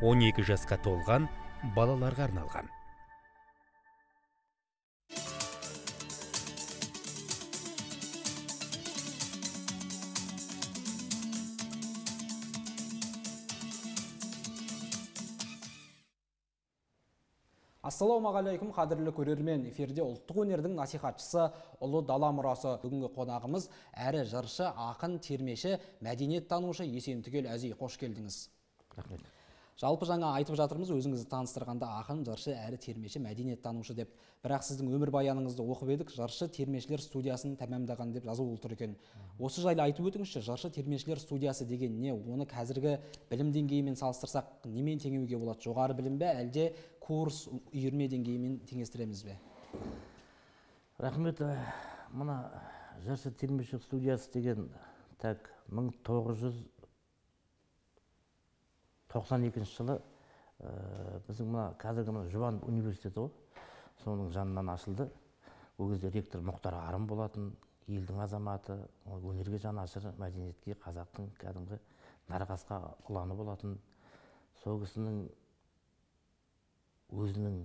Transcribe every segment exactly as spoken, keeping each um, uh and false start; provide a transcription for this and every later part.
он екі жасқа толған балаларға арналған. Ассалаумағалейкум, қадірлі көрермен, эфирде ұлттық өнердің насихатшысы, ұлы дала мұрасы. Бүгінгі қонағымыз әрі жыршы, ақын, термеші, мәдениет танушы Есентүгел Әзи. Қош келдіңіз. Рахмет. Жалпы жаңа айтып жатырмыз, өзіңізді таныстырғанда ақын, жыршы, әрі термеші, мәдениет танушы деп. Бірақ сіздің өмір баяныңызды оқып едік, жыршы термешілер студиясын тәмамдаған деп жазу тұр екен. Осы жайлы айтып өтіңізші, жыршы термешілер студиясы деген не? Оны қазіргі білім деңгейімен салыстырсақ, немен теңеуге болады? Жоғары білім бе, әлде курс үйірме деңгейімен теңестіреміз бе? Рахмет, мына жыршы термешілер студиясы деген так мың тоғыз жүз тоқсан екінші жылы біздің мына қазіргі мына Жұбан университеті ғой, соның жанынан ашылды. Ол кезде ректор Мұхтар Арым болатын, елдің азаматы, өнерге жанашыр, мәдениетке, қазақтың кәдімгі нарқасқа ұланы болатын. Сол кісінің өзінің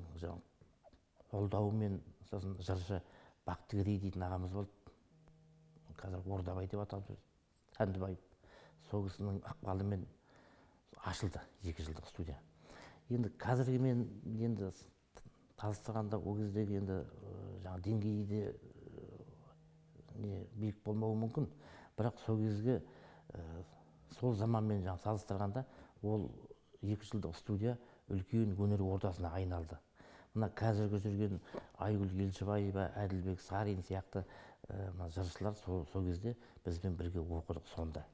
қолдауымен сосын жыршы Бақтыгерей дейтін ағамыз болды. Қазір Ордабай деп аталып жүр. Сәндібаев. Сол кісінің ықпалымен ашылды екі жылдық студия. Енді қазіргі мен енді таныстырғанда ол кездегі енді жаңа деңгейі де не биік болмауы мүмкін, бірақ сол кезге сол заманмен жаңа салыстырғанда ол екі жылдық студия үлкен өнер ордасына айналды. Мына қазіргі жүрген Айгүл Елшібаева, Әділбек Сарин сияқты мына жыршылар сол кезде бізбен бірге оқыдық, сонда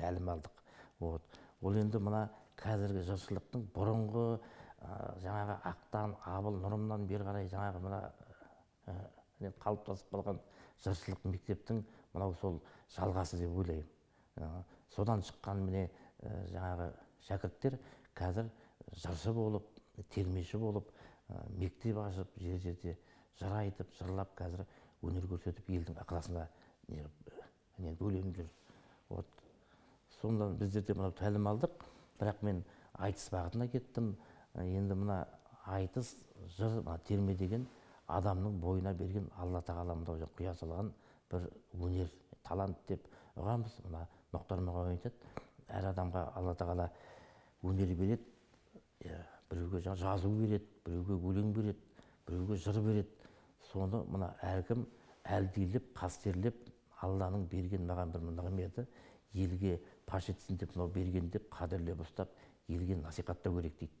тәлім алдық. Вот. Ол енді мына қазіргі жыршылықтың бұрынғы жаңағы Ақтан, Абыл, Нұрымнан бер қарай жаңағы мына қалыптасып қалған жыршылық мектептің мынау сол жалғасы деп ойлаймын. Содан шыққан міне жаңағы шәкірттер қазір жыршы болып, термеші болып, мектеп ашып, жер-жерде жыр айтып, жырлап қазір өнер көрсетіп елдің ықыласына бөленіп жүр. Сондан біздерде мына тәлім алдық, бірақ мен айтыс бағытына кеттім. Енді мына айтыс, жыр, терме деген адамның бойына берген Алла тағаламыз құя салған бір өнер, талант деп ұғамыз. Мына Мұхтармаға ойнатады. Әр адамға Алла тағала өнер береді, біреуге жазу береді, біреуге өлең береді, біреуге жыр береді. Соны мына әркім әлдилеп, қастерлеп Алланың берген маған бір нығметі елге паш етсін деп, мынау берген деп қадірлеп ұстап, елге насихаттау керек дейді.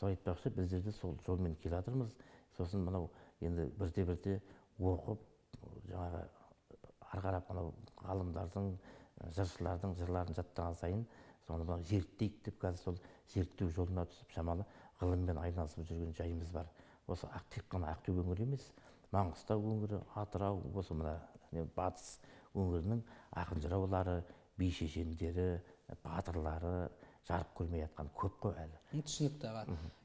Сол айтпақшы, біздерде сол жолмен келе жатырмыз. Сосын мынау енді бірте-бірте оқып, жаңағы ары қарап мынау ғалымдардың, жыршылардың жырларын жаттаған сайын, соны мынау зерттейік деп қазір сол зерттеу жолына түсіп, шамалы ғылыммен айналысып жүрген жайымыз бар. Осы тек қана Ақтөбе өңірі емес, Маңғыстау өңірі, Атырау, осы мына батыс өңірінің ақын жыраулары, би шешендері, батырлары жарып көрмей жатқан көп қой әлі. Түсінікті аға.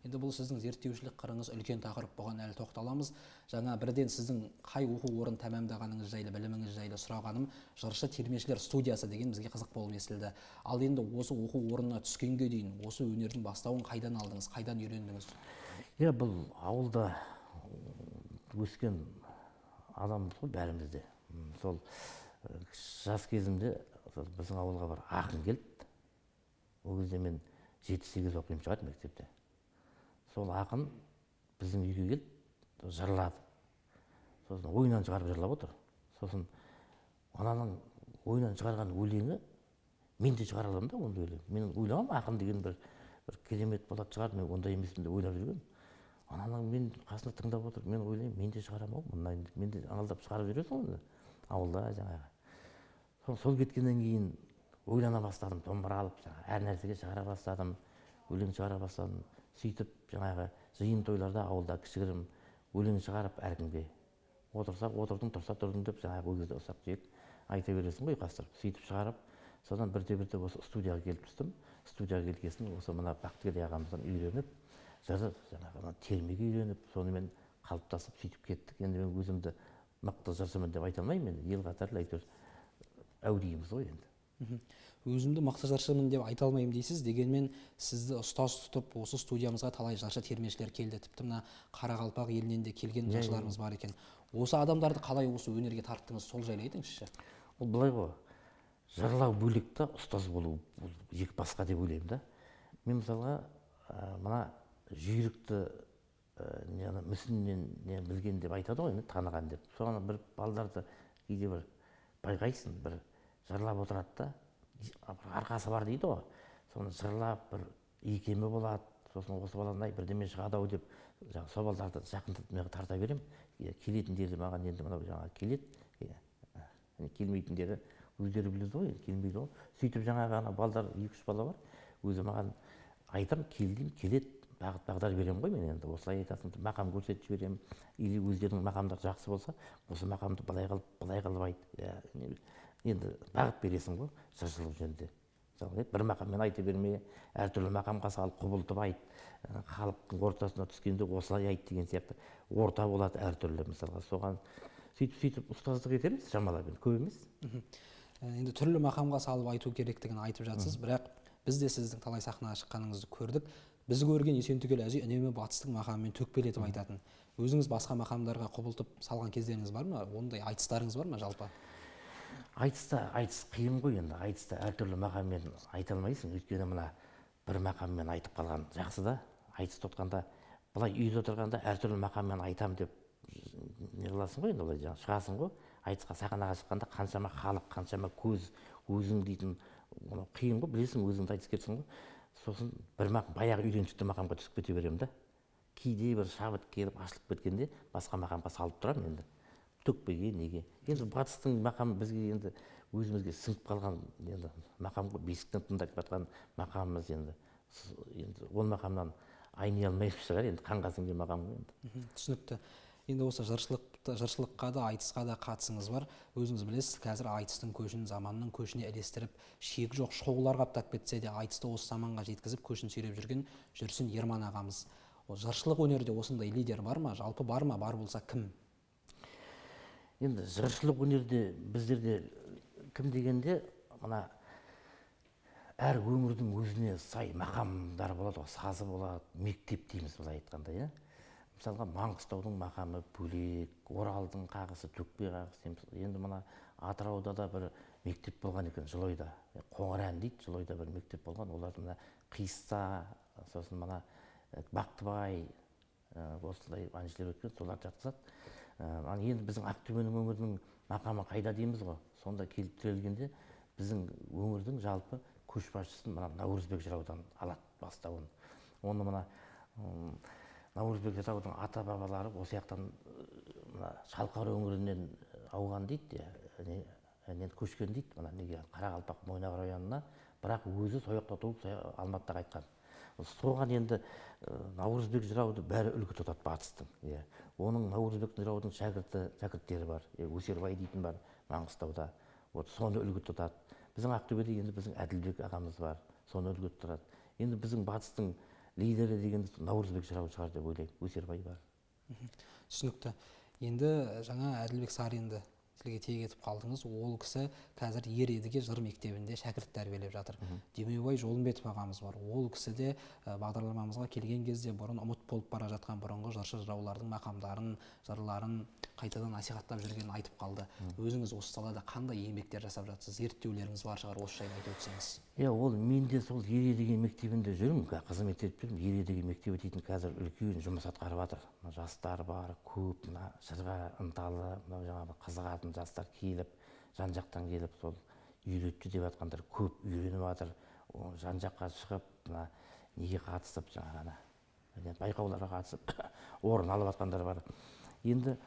Енді бұл сіздің зерттеушілік қырыңыз үлкен тақырып, бұған әлі тоқталамыз. Жаңа бірден сіздің қай оқу орын тәмамдағаныңыз жайлы, біліміңіз жайлы сұрағаным, жыршы термешілер студиясы деген бізге қызық болып естілді. Ал енді осы оқу орнына түскенге дейін осы өнердің бастауын қайдан алдыңыз, қайдан үйрендіңіз? Иә, бұл ауылда өскен адамбыз ғой бәріміз де. Сол жас кезімде біздің ауылға бар ақын келді. Ол кезде мен жеті-сегіз оқимын шығады мектепте. Сол ақын біздің үйге келді, жырлады. Сосын ойынан шығарып жырлап отыр. Сосын ананың ойынан шығарған өлеңі мен де шығара аламын да, ондай өлең. Мен ойлағам, ақын деген бір керемет болады шығар, мен ондай емеспін деп ойлап жүрген. Ананың мен қасында тыңдап отыр, мен ойлаймын, мен де шығарамын, мындай мен де аңғалдап шығарып жүресің оны ауылда жаңағы. Сол кеткеннен кейін ойлана бастадым, домбыра алып, әр нәрсеге шығара бастадым, өлең шығара бастадым. Сөйтіп, жаңағы жиын тойларда ауылда кішігірім өлең шығарып әркімге. Отырсақ, отырдың, тұрса тұрдың деп, жаңағы ол кезде ұсақ түйек айта бересің ғой, қастырып. Сөйтіп шығарып, содан бірте-бірте осы студияға келіп түстім. Студияға келгесін осы мына Бақтыгерей ағамыздан үйреніп, жыры жаңағы термеге үйреніп, сонымен қалыптасып сөйтіп кеттік. Енді мен өзімді мықты жыршымын деп айта алмаймын, ел қатарлы әйтеуір әудейіміз ғой енді. Өзімді мақтар жаршымын деп айта алмаймын дейсіз, дегенмен сізді ұстаз тұтып, осы студиямызға талай жаршы термешілер келді. Тіпті мына Қарақалпақ елінен де келген жаршыларымыз бар екен. Осы адамдарды қалай осы өнерге тарттыңыз, сол жайлы айтыңызшы. Ол былай ғой. Жарлау бөлек те, ұстаз болу екі басқа деп ойлаймын да. Мен мысалға мына жүйрікті мүсіннен білген деп айтады ғой, таныған деп. Соған бір балдарды кейде бір байқайсың, бір жырлап отырады да, арқасы бар дейді ғой. Соны жырлап бір икемі болады, сосын осы баландай бірдеме шығады-ау деп сол балдарды жақындатып мен тарта беремін. Келетіндері маған енді мынау жаңа келеді, келмейтіндері өздері біледі ғой, келмейді ғой. Сөйтіп жаңағы ана балдар екі-үш бала бар, өзі маған айтам, келдім, келеді. Бағыт-бағдар берем ғой мен енді, осылай айтасымды мақам көрсетіп берем, или өздерінің мақамдары жақсы болса, осы мақамды былай қылып, былай қылып айт. Енді бағыт бересің ғой, жыршылық жөнінде. Бір мақаммен айта берме, әртүрлі мақамға салып құбылтып айт, халықтың ортасына түскенде осылай айт деген сияқты. Орта болады әртүрлі, мысалға, соған сөйтіп-сөйтіп ұстаздық етеміз, жамалап енді көп емес. Енді түрлі мақамға салып айту керектігін айтып жатсыз, бірақ біз де сіздің талай сахнаға шыққаныңызды көрдік. Біз көрген Esentügel Әзи үнемі батыстық мақаммен төкпелетіп айтатын. Өзіңіз басқа мақамдарға құбылтып салған кездеріңіз бар ма? Ондай айтыстарыңыз бар ма жалпы? Айтыста, айтыс қиын ғой енді. Айтыста әртүрлі мақаммен айта алмайсың. Өйткені мына бір мақаммен айтып қалған жақсы да. Айтыс тұтқанда, былай үйде отырғанда әртүрлі мақаммен айтам деп не қыласың ғой енді, былай шығасың ғой. Айтысқа сахнаға шыққанда қаншама халық, қаншама көз, өзің дейтін қиын ғой, білесің өзіңді айтыс кетсің ғой. Сосын бір мақам, баяғы үйреншікті мақамға түсіп кете берем да. Кейде бір шабыт келіп, ашылып кеткенде басқа мақамға салып тұрамын енді. Төкпеге, неге. Енді батыстың мақамы бізге енді өзімізге сіңіп қалған, енді мақамға бесіктен тыңдап батқан мақамымыз енді. Енді ол мақамнан айнай алмайып шығар, енді қанға сіңген мақам енді. Түсінікті. Енді осы жыршылыққа да, айтысқа да қатысыңыз бар. Өзіңіз білесіз, қазір айтыстың көшін заманның көшіне ілестіріп, шегі жоқ шоғылар қаптап кетсе де, айтысты осы заманға жеткізіп, көшін сүйреп жүрген Жүрсін Ерман ағамыз. Жыршылық өнерде осындай лидер бар ма? Жалпы бар ма? Бар болса, кім? Енді жыршылық өнерде біздерде кім дегенде, мына әр өмірдің өзіне сай мақамдар болады, сазы болады, мектеп дейміз біз айтқанда. Мысалға, Маңғыстаудың мақамы бөлек, Оралдың қағысы, төкпе қағысы. Енді мына Атырауда да бір мектеп болған екен, Жылойда. Қоңыран дейді, Жылойда бір мектеп болған. Оларды мына Қиса, сосын мына Бақтыбай, осылай әншілер өткен, солар жатқызады. Енді біздің Ақтөбенің өмірінің мақамы қайда дейміз ғой. Сонда келіп тірелгенде біздің өмірдің жалпы көшбасшысын мына Наурызбек жыраудан алады бастауын. Оны мына Наурызбек жыраудың ата-бабалары осы жақтан шалқар өңірінен ауған дейді, көшкен дейді, Қарақалпақ Мойнағыр ауданына, бірақ өзі сояқта туып, Алматыда қайтқан. Соған енді Наурызбек жырауды бәрі үлгі тұтады батыстың. Оның Наурызбек жыраудың шәкірттері бар, Өсербай дейтін бар Маңғыстауда. Соны үлгі тұтады. Біздің Ақтөбеде енді біздің Әділбек ағамыз бар, соны үлгі тұтады. Енді біздің батыстың лидері дегенде Наурызбек жырауы шығар деп ойлаймын. Өсербай бар. Түсінікті. Енді жаңа Әділбек Саринді тілге тиек етіп қалдыңыз. Ол кісі қазір Ередіге жыр мектебінде шәкірт тәрбиелеп жатыр. Демеубай Жолымбетов ағамыз бар. Ол кісі де бағдарламамызға келген кезде бұрын ұмыт болып бара жатқан бұрынғы жыршы жыраулардың мақамдарын, жырларын қайтадан насихаттап жүргенін айтып қалды. Өзіңіз осы салада қандай еңбектер жасап жатсыз? Зерттеулеріңіз бар шығар, осы жайын айтып өтсеңіз. Иә, ол мен де сол Ередіге мектебінде жүрмін, қызмет етіп жүрмін. Ередіге мектебі дейтін қазір үлкен жұмыс атқарып жатыр. Жастар бар, көп, жырға ынталы, жаңағы қызығатын жастар келіп, жан-жақтан келіп сол үйретші деп жатқандар көп үйреніп жатыр. Жан-жаққа шығып, неге қатысып жаңағы байқауларға қатысып орын алып жатқандар бар. Енді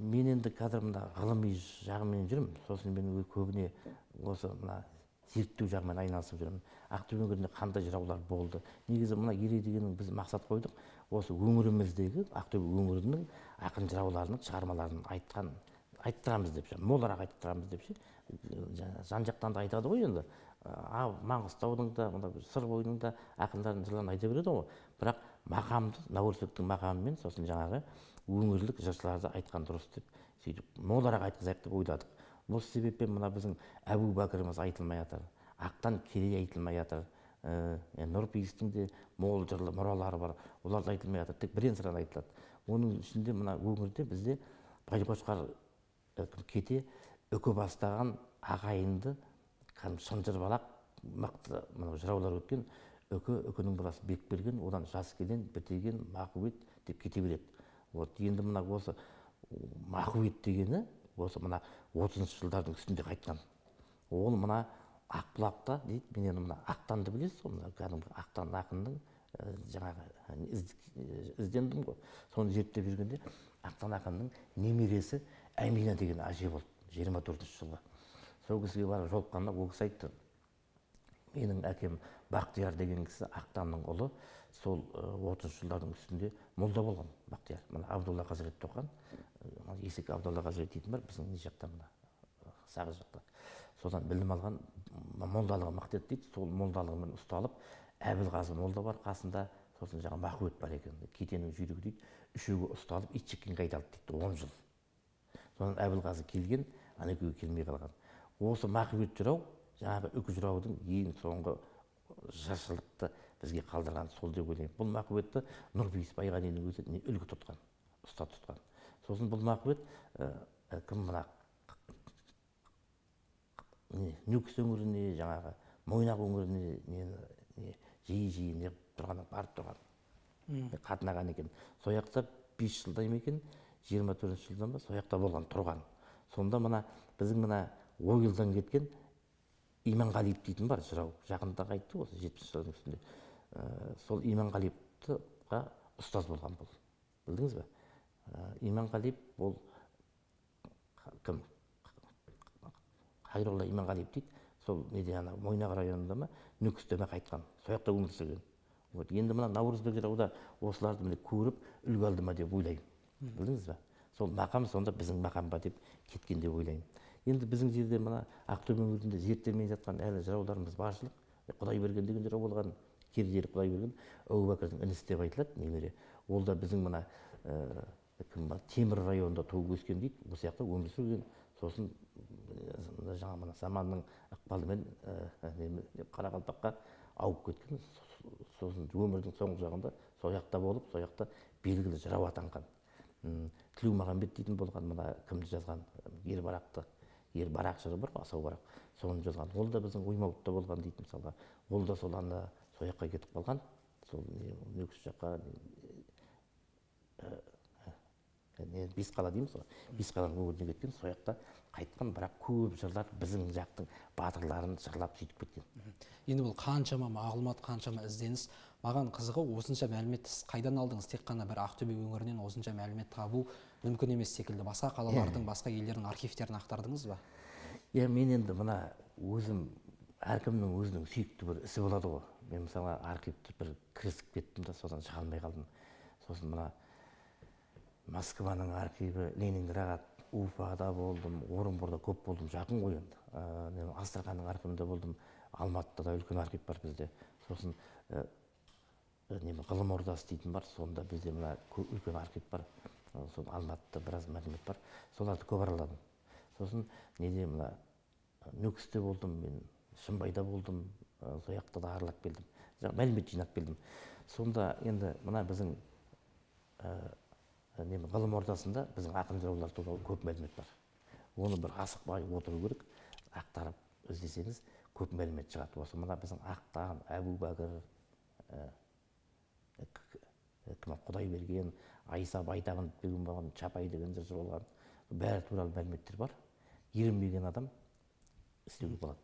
мен енді қазірмында ғылыми жағымен жүрмін, сосын мен көбіне осы зерттеу жағымен айналысып жүрмін. Ақтөбе өңірінде қандай жыраулар болды. Негізі мына Ередегенің біз мақсат қойдық, осы өңіріміздегі Ақтөбе өңірінің ақын жырауларының шығармаларын айтқан, айттырамыз деп ше, молырақ айттырамыз деп ше, жан жақтан да айтады ғой енді. Маңғыстаудың да, сыр бойының да ақындардың жырларын айта береді ғой. Бірақ мақамды, Наурызбектің мақамымен, сосын жаңағы өңірлік жыршыларды айтқан дұрыс деп сөйтіп молырақ айтқызайық деп ойладық. Бұл себеппен мына біздің Әбу Бәкіріміз айтылмай жатыр. Ақтан Керей айтылмай жатыр. Нұрпейістің де мол жырлы мұралары бар. Олар да айтылмай жатыр. Тек бірен сыран айтылады. Оның ішінде мына өңірде бізде Байқошқар кете үкі бастаған ағайынды шынжырбалақ мықты жыраулар өткен үкі, үкінің бірасы Бекберген, одан жас келген, бітеген, Мағует деп кете береді. Енді мына осы Мағует дегені осы мына отызыншы жылдардың үстінде қайтқан. Ол мына Ақбұлақта дейді, мен енді мына Ақтанды білесіз, кәдімгі Ақтан ақынның жаңағы іздендім ғой. Соны зерттеп жүргенде Ақтан ақынның немересі Әмина деген әже болды жиырма төртінші жылы. Сол кісіге барып жолыққанда ол кісі айтты: менің әкем Бақтияр деген кісі Ақтанның ұлы, сол отызыншы жылдардың үстінде молда болған Бақтияр. Мына Абдулла Қазіретті оқыған, есек Абдулла Қазіретті дейтін бар біздің не жақта, мына сағы жақта. Содан білім алған молдалығы мақтет дейді, сол молдалығымен ұсталып, Әбілғазы молда бар қасында, сосын жаңа Мағует бар екен, кетенің жүйрігі дейді, үшеуі ұсталып, ит шеккен қайталды дейді, он жыл. Содан Әбілғазы келген, ана екеуі келмей қалған. Осы Мағует жырау, жаңағы үкі жыраудың ең соңғы жыршылықты бізге қалдырған, сол деп ойлаймын. Бұл Мағуетті Нұрпейіс Байғаниннің өзі үлгі тұтқан, ұста тұтқан. Сосын бұл Мағует кім мына Нүкіс өңіріне, жаңағы Мойнақ өңіріне жиі-жиі неғып тұрғаны барып тұрған, қатынаған екен. Сояқта бес жылдай мекен, жиырма төртінші жылдан ба сояқта болған, тұрған. Сонда мына біздің мына ойылдан кеткен Иман Қалип дейтін бар жырау, жақында қайтты осы жетпісінші жылдың үстінде. Сол Иман Қалипқа ұстаз болған бұл. Білдіңіз бе? Иман Қалип ол кім? Hayrola Iman Qalyp дейді, сол Мойнақ районында ма, Нүкістеме қайтқан, сояқта өмір сүрген. Енді мына Наурызбек жырауда осыларды міне көріп, үлгі алды ма деп ойлаймын. Білдіңіз ба? Сол мақам сонда біздің мақам ба деп кеткен деп ойлаймын. Енді біздің жерде мына Ақтөбе өңірінде зерттелмей жатқан әлі жырауларымыз баршылық. Құдайберген деген жырау болған, кергері Құдайберген, Әбубәкірдің інісі деп айтылады, немере. Ол да біздің мына Темір районында туып өскен дейді, бұл сияқты өмір сүрген. Сосын жаңа заманның ықпалымен Қарақалпаққа ауып кеткен, сосын өмірдің соңғы жағында сояқта болып, сояқта белгілі жырау атанған. Тілеумағамбет дейтін болған, мына кімді жазған, Ербарақты, Ербарақ жыры бар, асау барақ, соны жазған. Ол да біздің Оймауытта болған дейді мысалға. Ол да сол анда сояққа кетіп қалған, сол Нүкіс жаққа бес қала дейміз, бес қаланың өңіріне кеткен, сояқта қайтқан, бірақ көп жырлар біздің жақтың батырларын жырлап сөйтіп кеткен. Енді бұл қаншама мағлұмат, қаншама ізденіс. Маған қызығы, осынша мәлімет қайдан алдыңыз? Тек қана бір Ақтөбе өңірінен осынша мәлімет табу мүмкін емес секілді. Басқа қалалардың, басқа елдердің архивтерін ақтардыңыз ба? Е, мен енді мына өзім, әркімнің өзінің сүйікті бір ісі болады ғой. Мен мысалы архивті бір кірісіп кеттім де, содан шыға алмай қалдым. Сосын мына Москваның архиві, Ленинград, Уфада болдым, Орынборда көп болдым, жақын ғой енді. Астраханның архивінде болдым, Алматыда да үлкен архив бар бізде. Сосын ғылым ордасы дейтін бар, сонда бізде үлкен архив бар. Сосын Алматыда біраз мәлімет бар. Соларды көп араладым. Сосын неде мына Нүкісте болдым, мен Шымбайда болдым, сояқта да аралап келдім. Мәлімет жинап келдім. Сонда енді мына біздің ғылым ортасында біздің ақын жыраулар туралы көп мәлімет бар. Оны бір асықпай отыру керек, ақтарып іздесеңіз көп мәлімет шығады. Осы мына біздің ақтаған Әбу Бәкір, Құдайберген, Айса Байтағын деген болған, Чапай деген жыршы болған, бәрі туралы мәліметтер бар. Ерінбеген адам істеуге болады.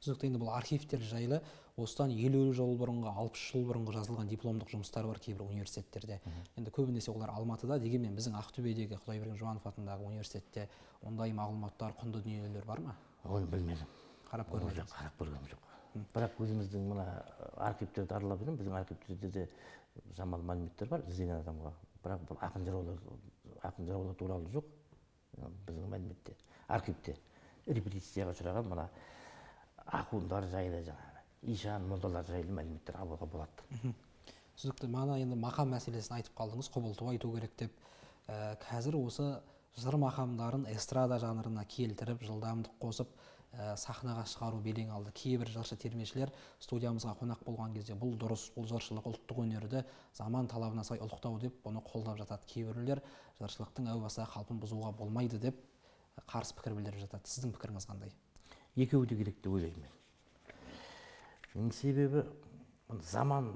Түсінікті. Енді бұл архивтер жайлы осыдан елу жыл бұрынғы, алпыс жыл бұрынғы жазылған дипломдық жұмыстар бар кейбір университеттерде. Енді көбінесе олар Алматыда, дегенмен біздің Ақтөбедегі Құдайберген Жуманов атындағы университетте ондай мағлұматтар, құнды дүниелер бар ма? Оны білмедім. Қарап көрген жоқ. Қарап көрген жоқ. Бірақ өзіміздің мына архивтерді аралап жүрмін, біздің архивтерде жаман мәліметтер бар іздеген адамға. Бірақ бұл ақын жыраулар туралы жоқ біздің мәліметте, архивте. Репетицияға ұшыраған мына ақындар жайлы, жаңағы ишан молдалар жайлы мәліметтер алуға болады. Түсінікті. Мана енді мақам мәселесін айтып қалдыңыз, құбылтып айту керек деп. Қазір осы жыр мақамдарын эстрада жанрына келтіріп, жылдамдық қосып, сахнаға шығару белең алды. Кейбір жыршы термешілер студиямызға қонақ болған кезде бұл дұрыс, бұл жыршылық ұлттық өнерді заман талабына сай ұлықтау деп, бұны қолдап жатады. Кейбіреулер жыршылықтың әу баста қалпын бұзуға болмайды деп қарсы пікір білдіріп жатады. Сіздің пікіріңіз қандай? Екеуі де керек деп ойлаймын. Мен себебі заман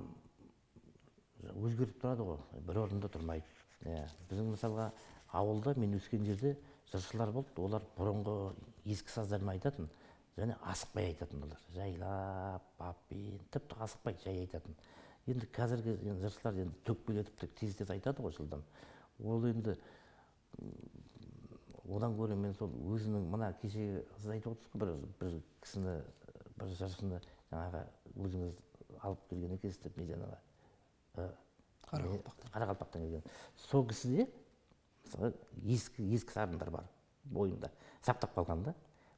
өзгеріп тұрады ғой, бір орында тұрмайды. Біздің мысалға ауылда мен өскен жерде жыршылар болды, олар бұрынғы ескі саздарын айтатын, және асықпай айтатын олар. Жайлап, баппен, тіпті асықпай жай айтатын. Енді қазіргі жыршылар енді төкпелетіп тез-тез айтады ғой жылдам. Ол енді одан көрі мен сол өзінің мына кеше сіз айтып отырсыз ғой, бір кісіні, бір жыршыны жаңағы өзіңіз алып келген екенсіз деп мен жаңағы Қарақалпақтан келген. Сол кісіде ескі сарындар бар бойында, сақтап қалғанда,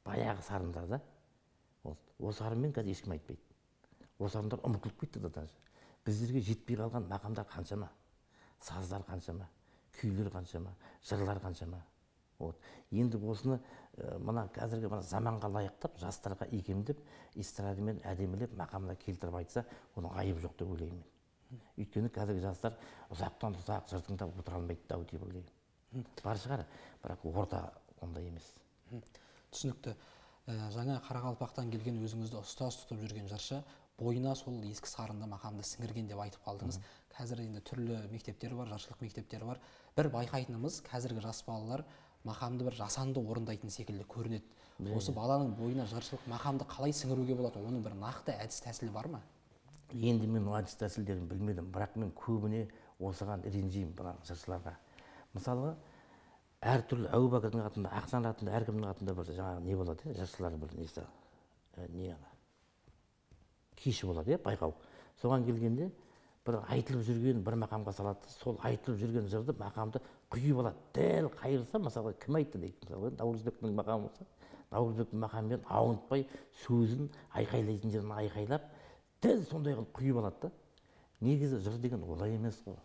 баяғы сарындарда, ол сарынмен қазір ешкім айтпайды. Ол сарындар ұмытылып кетті да даже. Біздерге жетпей қалған мақамдар қаншама, саздар қаншама, күйлер қаншама, жырлар қаншама. Енді осыны мына қазіргі заманға лайықтап, жастарға икемдеп, эстрадамен әдемілеп, мақамына келтіріп айтса, оның айыбы жоқ деп ойлаймын. Өйткені қазіргі жастар ұзақтан ұзақ жыртыңда отыра алмайды дау деп ойлаймын. Бар шығар, бірақ орда ондай емес. Түсінікті. Жаңа Қарақалпақтан келген өзіңізді ұстаз тұтып жүрген жыршы, бойына сол ескі сарынды мақамды сіңірген деп айтып қалдыңыз. Қазір енді түрлі мектептері бар, жыршылық мектептері бар. Бір байқайтынымыз, қазіргі жас балалар мақамды бір жасанды орындайтын секілді көрінеді. Осы баланың бойына жыршылық мақамды қалай сіңіруге болады? Оның бір нақты әдіс тәсілі бар ма? Енді мен әдіс тәсілдерін білмедім, бірақ мен көбіне осыған ренжеймін жыршыларға. Мысалы, әртүрлі Әу Бәкірдің атында, Ақсан атында, әркімнің атында бір жаңағы не болады, жыршылар бір несі, не ана, кеші болады, байқау. Соған келгенде бір айтылып жүрген бір мақамға салады, сол айтылып жүрген жырды мақамды құйып алады, дәл қайырса, мысалы, кім айтты дейді, мысалы, Наурызбектің мақамы болса, Наурызбектің мақамымен ауытпай сөзін айқайлайтын жерін айқайлап, дәл сондай қылып құйып алады да. Негізі жыр деген олай емес қой.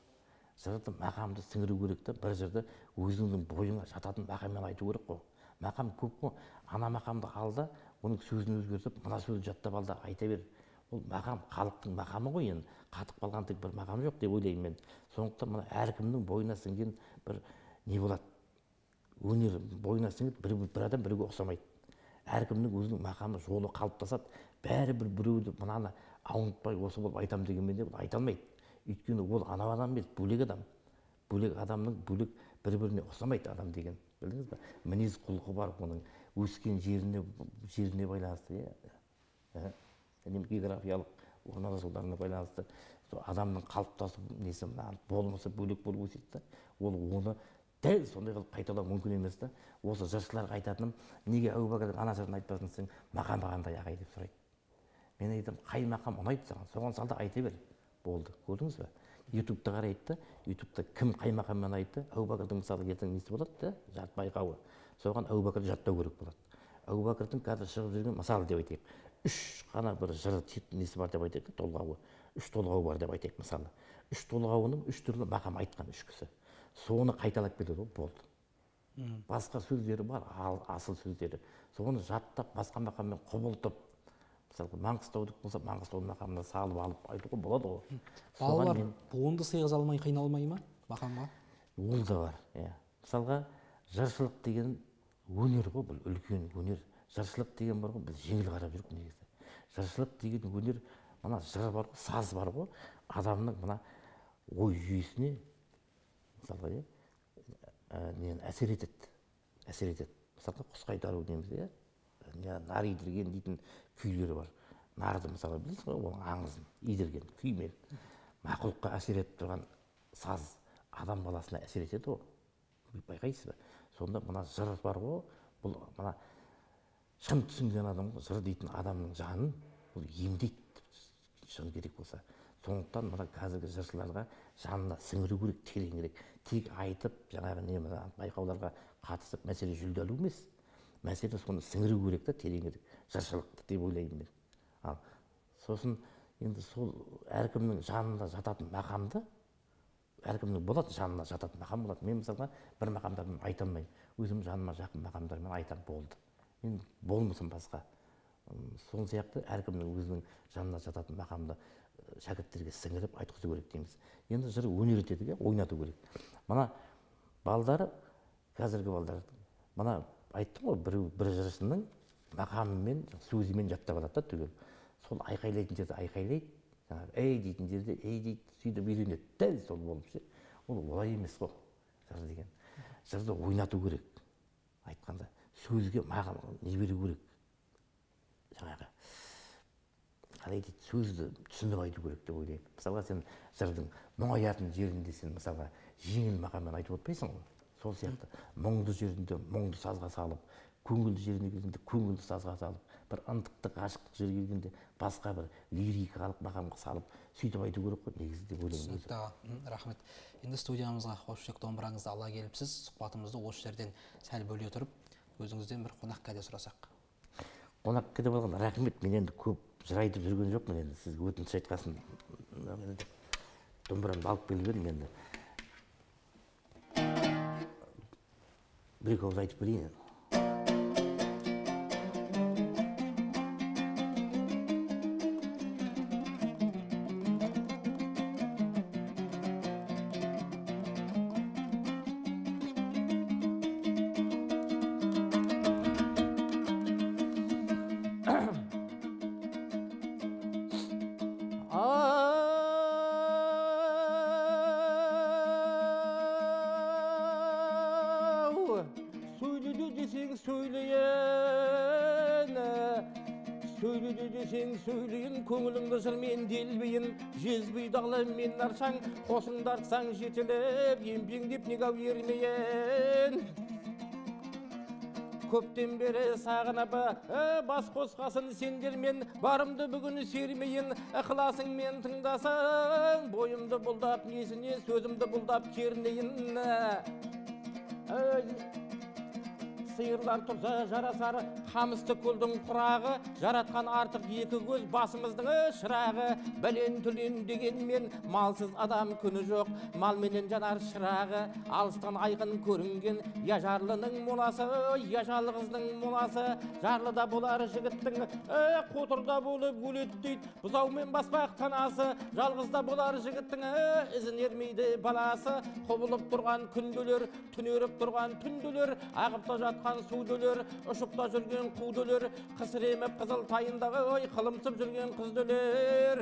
Жырды мақамды сіңіру керек те, бір жырды өзіңнің бойыңа жататын мақаммен айту керек қой. Мақам көп қой. Ана мақамды ал да, оның сөзін өзгертіп, мына сөзді жаттап ал да айта бер. Ол мақам халықтың мақамы ғой енді. Қатып қалған тек бір мақам жоқ деп ойлаймын мен. Сондықтан мына әркімнің бойына сіңген бір не болады? Өнер бойына сіңіп, бір адам біреуге ұқсамайды. Әркімнің өзінің мақамы жолы қалыптасады. Бәрі бір біреуді мынаны ауынтпай осы болып айтам дегенмен де айта алмайды. Өйткені ол анау адам емес, бөлек адам. Бөлек адамның бөлек бір-біріне ұқсамайды адам деген. Білдіңіз бе? Мінез құлқы бар оның, өскен жеріне, жеріне байланысты, географиялық орналасуларына байланысты. Адамның қалыптасып несі болмысы бөлек болып өседі. Ол оны дәл сондай қылып қайталау мүмкін емес та. Осы жыршыларға айтатыным, неге Әу Бәкірдің ана жырын айтпасынсың, мақам бағандай ағай деп сұрайды. Мен айтам, қай мақам ұнайды саған, соған салда айта бер. Болды, көрдіңіз бе? Ютубты қарайтты, Ютубта кім қай мақаммен айтты, Әу Бәкірдің мысалы ертең несі болады, жат байқауы. Соған Әу Бәкірді жаттау керек болады. Әу Бәкірдің қазір шығып жүрген мысалы деп айтайық. Үш қана бір жыры несі бар деп айтайық, толғауы. Үш толғауы бар деп айтайық мысалы. Үш толғауының үш түрлі мақам айтқан үш кісі. Соны қайталап береді, болды. Басқа сөздері бар, асыл сөздері. Соны жаттап, басқа мақаммен құбылтып, мысалы Маңғыстаудық болса Маңғыстаудың мақамына салып алып айтуға болады ғой. Балалар буынды сыйғыза алмай қиналмай ма мақамға? Ол да бар. Мысалға жыршылық деген өнер ғой, бұл үлкен өнер. Жыршылық деген бар ғой, біз жеңіл қарап жүріп негізі. Жыршылық деген өнер, мына жыр бар ғой, саз бар ғой, адамның мына ой жүйесіне мысалға не әсер етеді, әсер етеді. Мысалға құс қайтару немізде нар идірген дейтін күйлері бар. Нарды мысалы білесің, оның аңызын идірген күймен мақұлыққа әсер етіп тұрған саз адам баласына әсер етеді. Байқайсыз ба? Сонда мына жыр бар ғой, бұл мына шын түсінген адам, жыр дейтін адамның жанын бұл емдейді, шын керек болса. Сондықтан мына қазіргі жыршыларға жанына сіңіру керек, терең керек. Тек айтып, жаңағы не байқауларға қатысып мәселе жүлделі емес. Мәселе соны сіңіру керек те, терең керек. Жыршылықты деп ойлаймын мен. Ал сосын енді сол әркімнің жанында жататын мақамды әркімнің болады, жанына жататын мақам болады. Мен мысалға бір мақамдармен айта алмаймын. Өзім жаныма жақын мақамдармен айтам болды. Мен болмысын басқа. Сол сияқты әркімнің өзінің жанына жататын мақамды шәкірттерге сіңіріп айтқызу керек дейміз. Енді жыр өнертеді, ойнату керек. Мына балдары, қазіргі балдар, мына айттым ғой, бір бір жыршының мақамымен, сөзімен жаттап алады да түгел. Сол айқайлайтын жерде айқайлайды, әй дейтін жерде әй дейді, сөйтіп үйренеді. Дәл сол болып ше. Ол олай емес қой. Жыр деген. Жырды ойнату керек. Айтқанда сөзге мағына беру керек. Жаңағы қалай дейді, сөзді түсініп айту керек деп ойлаймын. Мысалға сен жырдың мұңаятын жерінде сен мысалға жеңіл мақаммен айтып отырмайсың ғой. Сол сияқты мұңды жерінде мұңды сазға салып, көңілді жеріне келгенде көңілді сазға салып, бір ынтықтық, ғашықтық жерге келгенде басқа бір лирикалық мақамға салып, сөйтіп айту керек қой негізі деп ойлаймын. Түсінікті, рахмет. Енді студиямызға қош келдіңіз, домбыраңызды ала келіпсіз. Сұхбатымызды осы жерден сәл бөле тұрып өзіңізден бір қонақ кәде сұрасақ. Қонақ кәде болған рахмет, мен енді көп жыр айтып жүрген жоқпын енді. Сіз өтініш айтқасын, домбырамды алып келіп едім енді. Бір ауыз айтып берейін енді. Мен аршаң, қосыңды артсаң жетелеп, емпеңдеп негау ермейін. Көптен бері сағынапы, бас қосқасын сендермен, барымды бүгін сермейін, ықыласың мен тыңдасаң, бойымды бұлдап несіне, сөзімді бұлдап кернейін. Сиырлар тұрса жарасары, қамысты көлдің құрағы, жаратқан артық екі көз басымыздың шырағы. Білен түлен дегенмен малсыз адам күні жоқ, малменен жанар шырағы. Алыстан айқын көрінген я жарлының моласы, я жалғыздың моласы. Жарлыда болар жігіттің қотырда болып өлеттейді, бұзаумен баспақ танасы. Жалғызда болар жігіттің ізін ермейді баласы. Құбылып тұрған күнділер, түнеріп тұрған түнділер, ағыпта жатқан судөлер, ұшықта жүрген қудөлер, қысыреміп қызыл тайындағы ой қылымсып жүрген қыздөлер.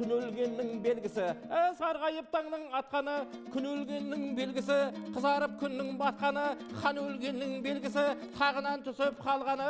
Күн өлгеннің белгісі, сарғайып таңның атқаны. Күн өлгеннің белгісі, қызарып күннің батқаны. Хан өлгеннің белгісі, тағынан түсіп қалғаны.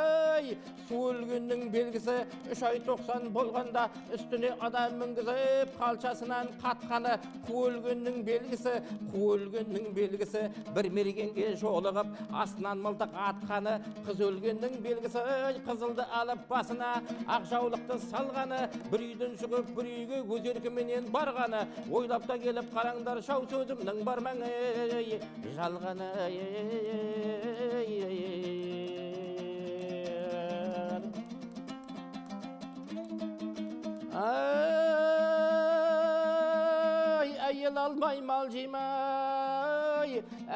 Су өлгеннің белгісі, үш ай тоқсан болғанда үстіне адам мінгізіп қалшасынан қатқаны. Қу өлгеннің белгісі, қу өлгеннің белгісі, бір мергенге жолығып астынан мылтық атқаны. Қыз өлгеннің белгісі, қызылды алып басына, ақ жаулықты салғаны. Бір үйден шығып бір үйге өз еркіменен барғаны. Ойлап та келіп қараңдар, шау сөзімнің бармаң жалғаны. Ай, әйел алмай мал жимай,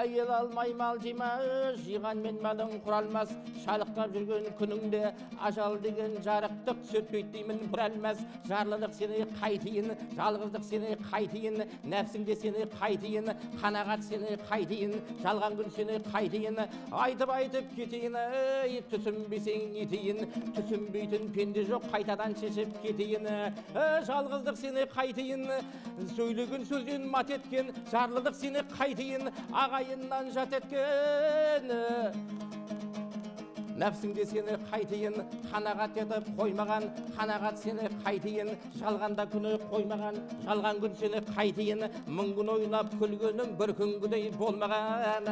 әйел алмай мал жимай, жиған мен малың құралмас. Шалықтап жүрген күніңде ажал деген жарықтық сөйтпейтеймін бір әлмәз. Жарлылық сені қайтейін, жалғыздық сені қайтейін, нәпсіңде сені қайтейін, қанағат сені қайтейін, жалған күн сені қайтейін. Айтып-айтып кетейін, түсінбесең нетейін, түсінбейтін пенде жоқ қайтадан шешіп кетейін. Жалғыздық сені қайтейін, сөйлеген сөзден мат еткен, жарлылық сені қайтейін, ағайыннан жат еткен. Нәпсіңде сені қайтейін, қанағат етіп қоймаған, қанағат сені қайтейін, жалғанда күні қоймаған, жалған күн сені қайтейін, мың күн ойлап күлгенің бір күнгідей болмаған.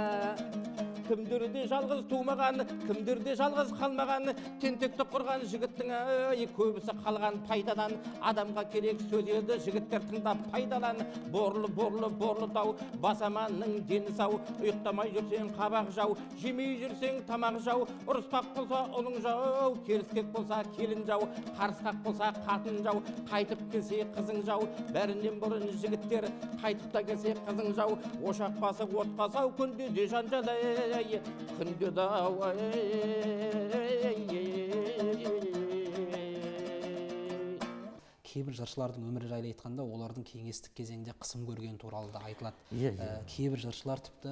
Kimdirde жалғыз туылмаған, kimdirde жалғыз қалмаған, тентекті құрған жігіттің ай, көбісі қалған пайдадан, адамға керек сөз еді, жігіттер тыңдап пайдалан, борлы, борлы, борлы тау, басаманның дені сау, ұйықтамай жүрсең қабақ жау, жемей жүрсең тамақ жау, ұрысқақ болса ұлың жау, керіскек болса келін жау, қарысқақ болса қатын жау, қайтып келсе қызың жау, бәрінен бұрын жігіттер қайтып та келсе қызың жау, ошақ басы отқа сау, күнде де жанжал ай, күнде дау ай. Кейбір жыршылардың өмірі жайлы айтқанда олардың кеңестік кезеңде қысым көрген туралы да айтылады. Кейбір жыршылар тіпті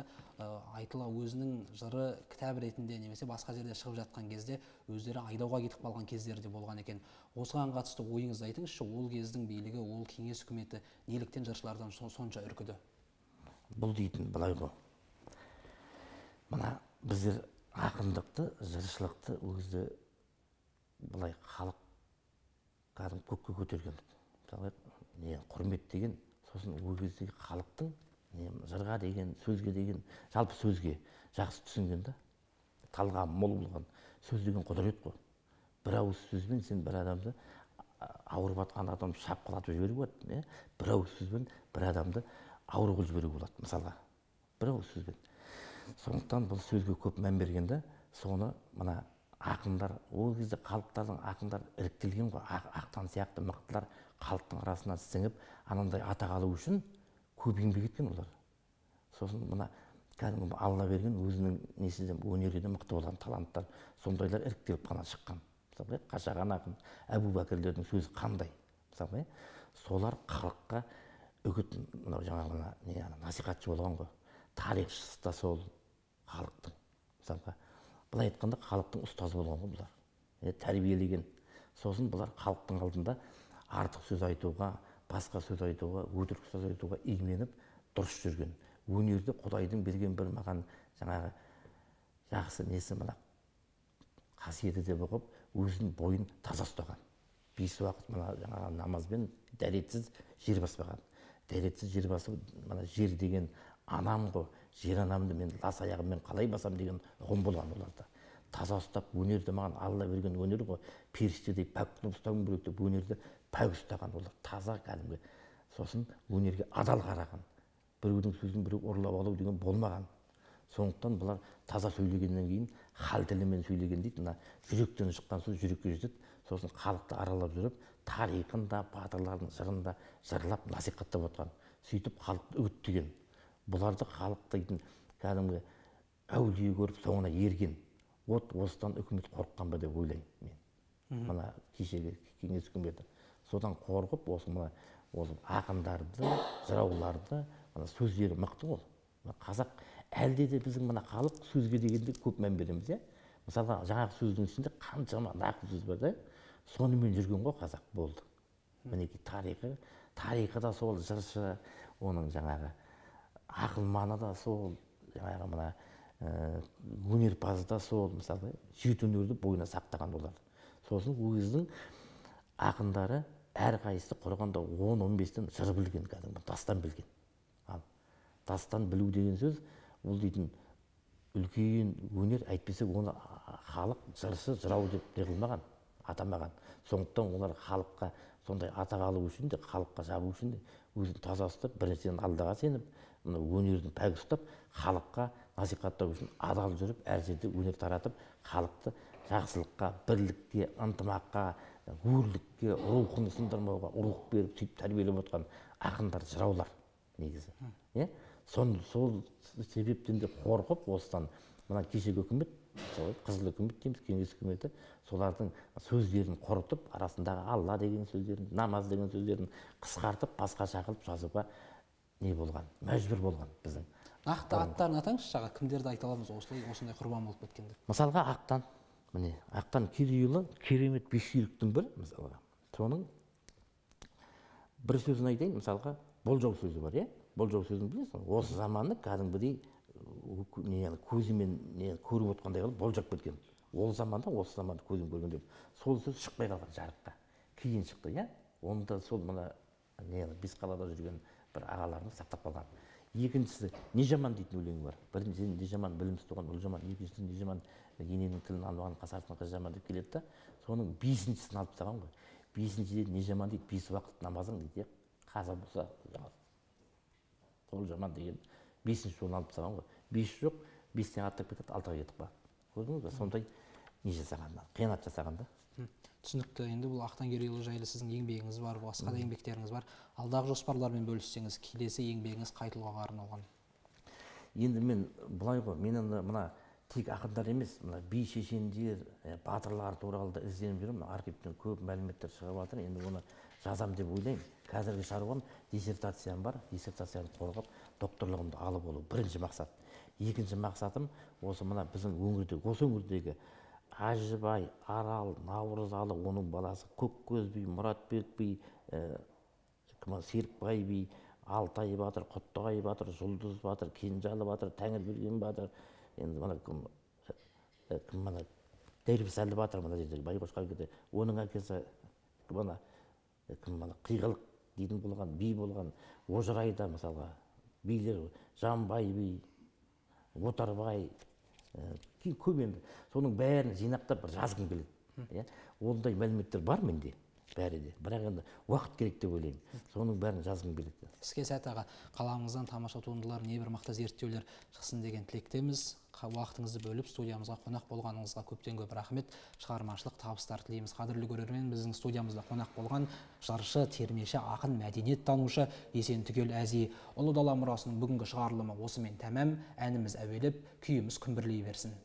айтыла өзінің жыры кітап ретінде немесе басқа жерде шығып жатқан кезде өздері айдауға кетіп қалған кездері де болған екен. Осыған қатысты ойыңызды айтыңызшы, ол кездің билігі, ол кеңес үкіметі неліктен жыршылардан сонша үркіді? Бұл дейтін былай ғой. Мына біздер ақындықты, жыршылықты өзі былай халық қадым көкке көтергендік. Мысалы, не құрмет деген, сосын ол кездегі халықтың жырға деген, сөзге деген, жалпы сөзге жақсы түсінген да. Талға мол болған сөз деген құдірет қой. Бір ауыз сөзбен сен бір адамды ауыр батқан адам шапқылатып жіберуге болады. Бір ауыз сөзбен бір адамды ауыр қылып жіберуге болады. Мысалға, бір ауыз сөзбен. Сондықтан бұл сөзге көп мән бергенде, соны мына ақындар, ол кезде қалыптардың ақындар іріктелген ғой, ақтан сияқты мықтылар қалыптың арасына сіңіп, анандай атағалы үшін көп еңбек еткен олар. Сосын мына кәдімгі Алла берген өзінің несізден өнерде мықты болған таланттар, сондайлар іріктеліп қана шыққан. Мысалы, Қашаған ақын, Әбу Бәкірлердің сөзі қандай? Мысалы, солар халыққа үгіт жаңағына насихатшы болған ғой. Тарихшысы да сол халықтың. Мысалы, бұлай айтқанда халықтың ұстазы болған бұлар, тәрбиелеген. Сосын бұлар халықтың алдында артық сөз айтуға, басқа сөз айтуға, өтірік сөз айтуға именіп дұрыс жүрген. Өнерде Құдайдың берген бір маған жаңағы жақсы несі мына қасиеті деп ұғып, өзінің бойын таза ұстаған. Бес уақыт мына жаңағы намазбен дәретсіз жер баспаған. Дәретсіз жер басып, мына жер деген анам ғой, жер анамды мен лас аяғыммен қалай басам деген ұғым болған оларда. Таза ұстап өнерді маған Алла берген өнер ғой, періштедей пәк тұлып ұстауын бөлек деп өнерді пәк ұстаған олар, таза кәдімгі. Сосын өнерге адал қараған, біреудің сөзін біреу ұрлап алу деген болмаған. Сондықтан бұлар таза сөйлегеннен кейін хал тілімен сөйлеген дейді, мына жүректен шыққан сөз жүрекке жетеді. Сосын халықты аралап жүріп, тарихын да, батырлардың жырын да жырлап насихаттап отқан, сөйтіп халықты үгіттеген. Бұларды халықтың кәдімгі әулие көріп соңына ерген. От осыдан үкімет қорыққан ба деп ойлаймын мен. Мына кешегі кеңес үкіметі содан қорқып осы мына осы ақындарды, жырауларды, мына сөздері мықты ғой. Қазақ әлде де біздің мына халық сөзге дегенде көп мән береміз, иә. Мысалы, жаңағы сөздің ішінде қаншама нақыл сөз бар да, сонымен жүрген ғой қазақ болды. Мінекей тарихы, тарихы да сол жыршы, оның жаңағы ақылманы да сол, жаңағы мына өнерпазы да сол, мысалы, жеті өнерді бойына сақтаған олар. Сосын өзінің ақындары әр қайсысы құрғанда он он бестен жыр білген, кәдімгі дастан білген. Ал дастан білу деген сөз, ол дейтін үлкен өнер әйтпесе оны халық жыршы, жырау деп неғылмаған, атамаған. Сондықтан олар халыққа сондай атағалы үшін де, халыққа жабу үшін де өзін таза ұстап, біріншіден Аллаға сеніп, өнердің пәк ұстап, халыққа насихаттау үшін адал жүріп, әр жерде өнер таратып, халықты жақсылыққа, бірлікке, ынтымаққа, өрлікке, рухын сындырмауға, рух беріп, сөйтіп тәрбиелеп отқан ақындар, жыраулар негізі. Сол себептен де қорқып, осыдан мына кешегі үкімет, қызыл үкімет дейміз, кеңес үкіметі, солардың сөздерін қорытып, арасындағы Алла деген сөздерін, намаз деген сөздерін қысқартып, басқа шақылып жазуға не болған, мәжбүр болған біздің. Нақты аттарын атаңыз шаға, кімдерді айта аламыз осылай, осындай құрбан болып өткенде? Мысалға, Ақтан, міне, Ақтан Керейұлы, керемет бес жүйріктің бір, мысалға. Соның бір сөзін айтайын, мысалға, болжау сөзі бар, е? Болжау сөзін білесің, осы заманы кәдімгідей көзімен көріп отқандай қылып болжап кеткен. Ол заманда, осы заманды көзім көрген деп. Сол сөз шықпай қалған жарыққа. Кейін шықты, е? Оны да сол мына бес қалада жүрген бір ағаларымыз сақтап қалған. Екіншісі не жаман дейтін өлең бар. Біріншісі не жаман білімсіз туған ол жаман, екіншісі не жаман ененің тілін алмаған қасартын қыз жаман деп келеді да. Соның бесіншісін алып тастаған ғой. Бесіншіде не жаман дейді, бес уақыт намазың дейді, қаза болса ол жаман деген. Бесіншісі оны алып тастаған ғой. Бес жоқ, бестен аттап кетеді, алтыға кетіп қалады. Көрдіңіз бе? Сондай не жасағанда, қиянат жасағанда. Түсінікті. Енді бұл Ақтөбе жайлы сіздің еңбегіңіз бар, басқа да еңбектеріңіз бар. Алдағы жоспарлармен бөліссеңіз, келесі еңбегіңіз қай тұлғаға арналған? Енді мен былай ғой, мен мына тек ақындар емес, мына би шешендер, батырлар туралы да ізденіп жүрмін. Архивтен көп мәліметтер шығып жатыр. Енді оны жазам деп ойлаймын. Қазіргі шаруам диссертациям бар. Диссертацияны қорғап, докторлығымды алып алу бірінші мақсат. Екінші мақсатым осы мына біздің өңірдегі, осы өңірдегі Ажыбай, Арал, Наурзалы, оның баласы Көккөз би, Муратбек би, Қасырбай би, Алтай батыр, Құттығай батыр, Жұлдыз батыр, Кенжалы батыр, Тәңірберген батыр, енді мына кім мына Дәрбісәлі батыр мына жердегі байқошқа кетті. Оның әкесі мына кім мына қиғылық дейтін болған, би болған, Ожырайда мысалға билер Жанбай би, Отарбай көп енді соның бәрін жинақтап бір жазғым келеді. Ондай мәліметтер бар менде бәрі де, бірақ енді уақыт керек деп ойлаймын, соның бәрін жазғым келеді. Сізге сәт аға, қаламыңыздан тамаша туындылар, небір мақта зерттеулер шықсын деген тілектеміз. Уақытыңызды бөліп студиямызға қонақ болғаныңызға көптен көп рахмет, шығармашылық табыстар тілейміз. Қадірлі көрермен, біздің студиямызда қонақ болған жаршы, термеші, ақын, мәдениеттанушы Есентүгел Әзи. Ұлы дала мұрасының бүгінгі шығарылымы осымен тәмам. Әніміз әуелеп, күйіміз күмбірлей берсін.